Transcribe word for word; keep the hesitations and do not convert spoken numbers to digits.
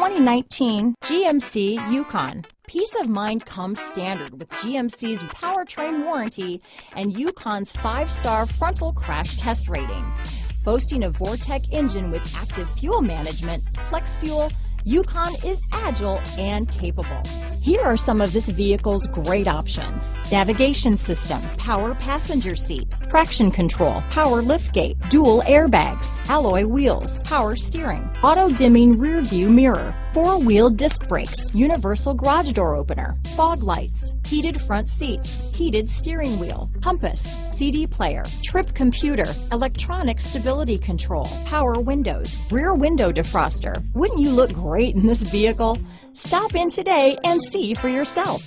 twenty nineteen G M C Yukon. Peace of mind comes standard with G M C's powertrain warranty and Yukon's five-star frontal crash test rating. Boasting a Vortec engine with active fuel management, flex fuel, Yukon is agile and capable. Here are some of this vehicle's great options: navigation system, power passenger seat, traction control, power liftgate, dual airbags, alloy wheels, power steering, auto dimming rear view mirror, four-wheel disc brakes, universal garage door opener, fog lights, heated front seats, heated steering wheel, compass, C D player, trip computer, electronic stability control, power windows, rear window defroster. Wouldn't you look great in this vehicle? Stop in today and see for yourself.